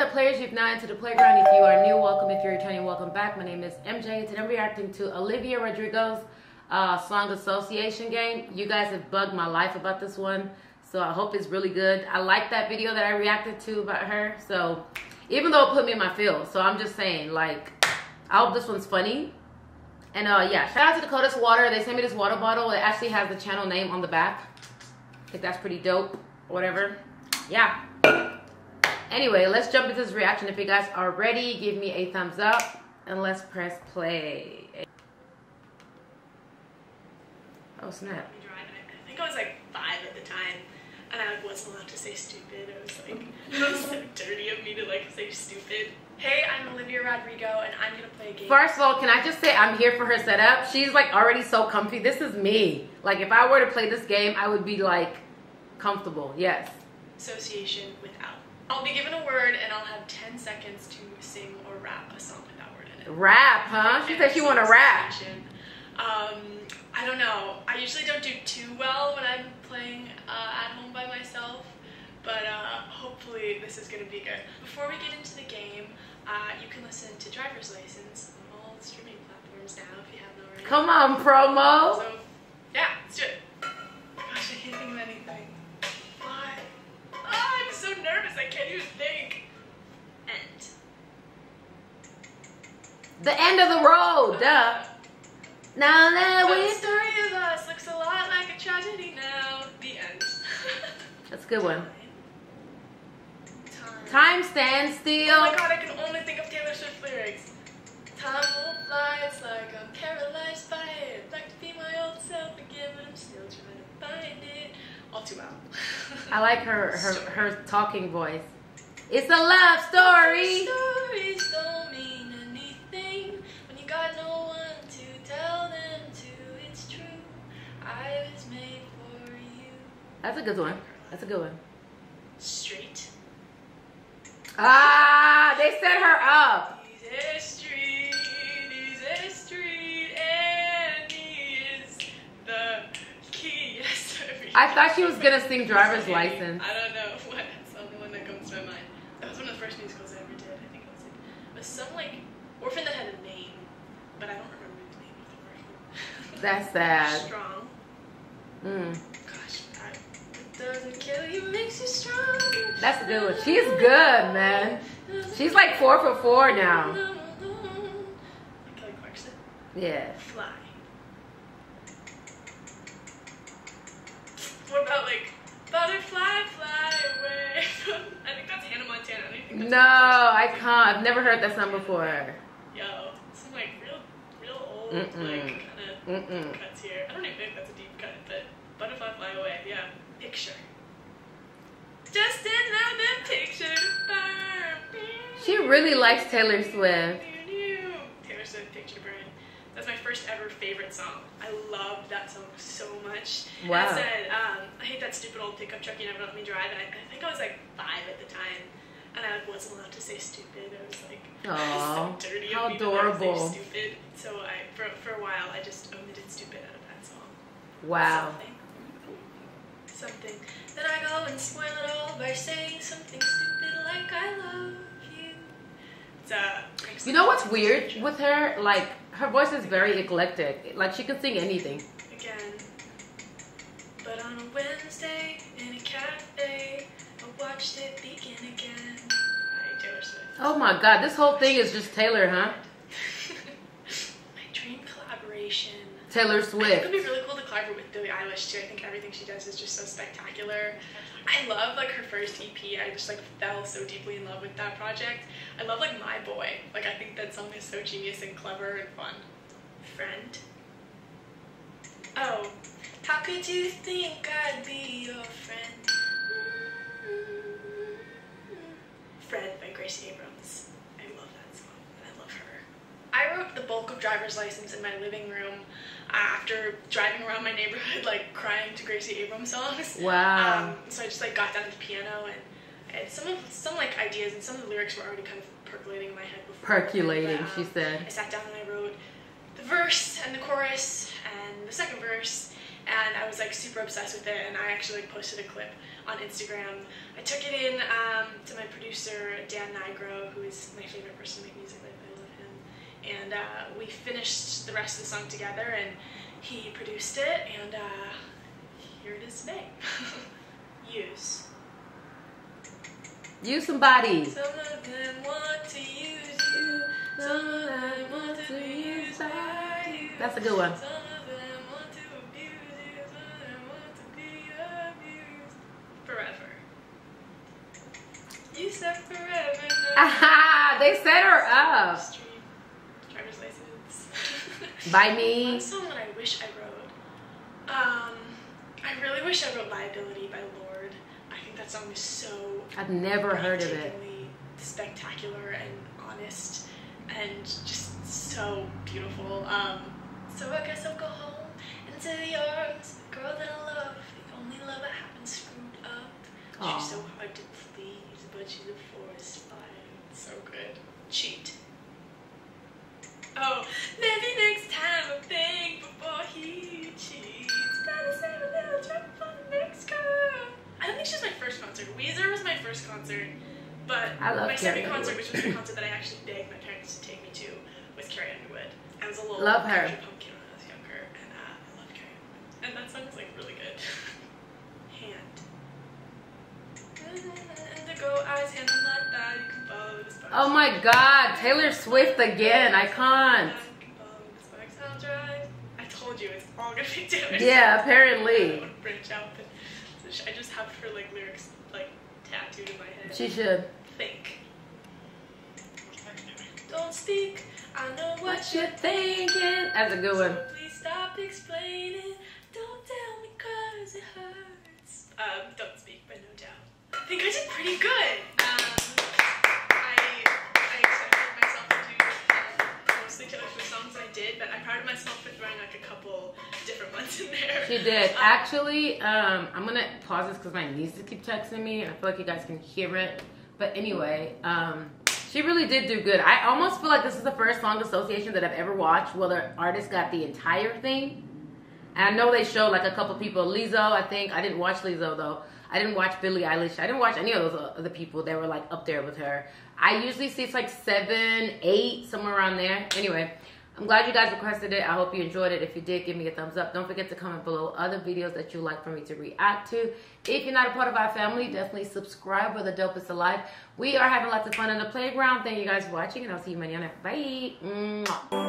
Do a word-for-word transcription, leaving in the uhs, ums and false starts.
the players, you've not entered the playground. If you are new, welcome. If you're returning, welcome back. My name is M J, and today we're reacting to Olivia Rodrigo's uh, song Association Game. You guys have bugged my life about this one, so I hope it's really good. I like that video that I reacted to about her, so even though it put me in my field, so I'm just saying, like, I hope this one's funny. And uh, yeah, shout out to The Coldest Water. They sent me this water bottle. It actually has the channel name on the back. I think that's pretty dope, or whatever. Yeah. Anyway, let's jump into this reaction. If you guys are ready, give me a thumbs up and let's press play. Oh snap. I think I was like five at the time and I wasn't allowed to say stupid. I was like, it was so dirty of me to like say stupid. Hey, I'm Olivia Rodrigo and I'm gonna play a game. First of all, can I just say I'm here for her setup? She's like already so comfy. This is me. Like if I were to play this game, I would be like comfortable, yes. Association without. I'll be given a word and I'll have ten seconds to sing or rap a song with that word in it. Rap, huh? She said she want to rap. Um, I don't know. I usually don't do too well when I'm playing uh, at home by myself, but uh, hopefully this is going to be good. Before we get into the game, uh, you can listen to Driver's License on all streaming platforms now if you haven't already. Come on, promo! So, yeah, let's do it. Oh my gosh, I can't think of anything. Why? Oh, I'm so nervous, I can't even think. End. The end of the road, duh. Now that we... The story of us looks a lot like a tragedy now. The end. That's a good one. Time. Time stands still. Oh my god, I can only think of Taylor Swift lyrics. Time will fly, it's like I'm paralyzed by it. I'd like to be my old self again, but I'm still trying to find it. All too well. I like her her, her talking voice. It's a love story. Stories don't mean anything when you got no one to tell them to. It's true. I was made for you. That's a good one. That's a good one. Street. Ah, they set her up. He's a street. He's a street, and he is the key. Yes. I thought she was gonna sing Driver's License. I don't know what. It's the only one that comes to my mind. That was one of the first musicals I ever did. I think it was, like, it was some like orphan that had a name, but I don't remember the name of the orphan. That's sad. Strong. Mm. Gosh, I, it doesn't kill you, makes you strong. That's a good one. She's good, man. She's like four for four now. Kelly Clarkson. Yeah. Fly. What about like butterfly fly away? I think that's Hannah Montana. I think that's no, I can't. I've never heard that song before. Yo, some like real, real old mm -mm. like kind of mm -mm. cuts here. I don't even think that's a deep cut, but butterfly fly away. Yeah, picture. Just another picture. She really likes Taylor Swift. Taylor Swift Picture Burn. That's my first ever favorite song. I loved that song so much. Wow. And I said, um, I hate that stupid old pickup truck you never let me drive. And I, I think I was like five at the time. And I wasn't allowed to say stupid. I was like, oh, so dirty. How adorable. Say stupid. So I, for, for a while, I just omitted stupid out of that song. Wow. Something. Something. Then I go and spoil it all by saying something stupid like I love you. It's, uh, you know what's weird with her? Like, her voice is very eclectic. Like, she can sing anything. Again. But on a Wednesday, in a cafe, I watched it begin again. Right, Taylor Swift. Oh my god, this whole thing is just Taylor, huh? My dream collaboration. Taylor Swift. I think it would be really cool to collaborate with Billie Eilish, too. I think everything she does is just so spectacular. I love, like, her first E P. I just, like, fell so deeply in love with that project. I love, like, My Boy. Like, I think that song is so genius and clever and fun. Friend. Oh. How could you think I'd be your friend? Friend by Gracie Abrams. I love that song. I love her. I wrote the bulk of Driver's License in my living room after driving around my neighborhood, like, crying to Gracie Abrams songs. Wow. Um, so I just, like, got down to the piano, and, and some of some, like, ideas and some of the lyrics were already kind of percolating in my head before. Percolating, but, um, she said. I sat down and I wrote the verse and the chorus and the second verse, and I was, like, super obsessed with it, and I actually, like, posted a clip on Instagram. I took it in um, to my producer. producer, Dan Nigro, who is my favorite person to make music with. I love him. And uh, we finished the rest of the song together, and he produced it, and uh, here it is today. Use. Use somebody. Some of them want to use you. Some of them want to be used by you. That's a good one. Some of them want to abuse you. Some of them want to be abused. Forever. You said forever. Aha! They set her up. Driver's License. By me. One song that I wish I wrote. Um, I really wish I wrote Liability by Lorde. I think that song is so... I've never heard of it. Spectacular and honest and just so beautiful. Um, so I guess I'll go home into the arms of the girl that I love. The only love that happens screwed up. Aww. She's so hard to please, but she's a forest fire. It's so good. Cheat. Oh, maybe next time I'll think before he cheats. Gotta save a little trip for the next girl. I don't think she's my first concert. Weezer was my first concert, but I love my second concert, which was the concert that I actually begged my parents to take me to, was Carrie Underwood. I was a little love her. Pumpkin when I was younger, and uh, I love Carrie Underwood. And that song's like really good. Hand. Indigo eyes, hand on that thigh, you can follow the sparks. Oh my God, Taylor Swift again, I can't. You can follow the sparks, I'll drive. I told you it's all gonna be Taylor Swift. Yeah, apparently. Branch out. I just have her like lyrics like tattooed in my head. She should think. Don't speak. I know what, what you're thinking. That's a good one. So please stop explaining. Don't tell me 'cause it hurts. Um, don't speak, but no doubt. I think I did pretty good. Um, I I accepted myself into uh, mostly Taylor Swift songs I did, but I'm proud of myself for throwing like a couple different ones in there. She did. Um, Actually, um, I'm going to pause this because my nieces keep texting me, and I feel like you guys can hear it. But anyway, um, she really did do good. I almost feel like this is the first song association that I've ever watched where the artist got the entire thing. And I know they showed like a couple people. Lizzo, I think. I didn't watch Lizzo, though. I didn't watch Billie Eilish. I didn't watch any of those other people that were like up there with her. I usually see it's like seven, eight, somewhere around there. Anyway. I'm glad you guys requested it. I hope you enjoyed it. If you did, give me a thumbs up. Don't forget to comment below other videos that you'd like for me to react to. If you're not a part of our family, definitely subscribe where the dope is alive. We are having lots of fun on the playground. Thank you guys for watching, and I'll see you mañana. Bye.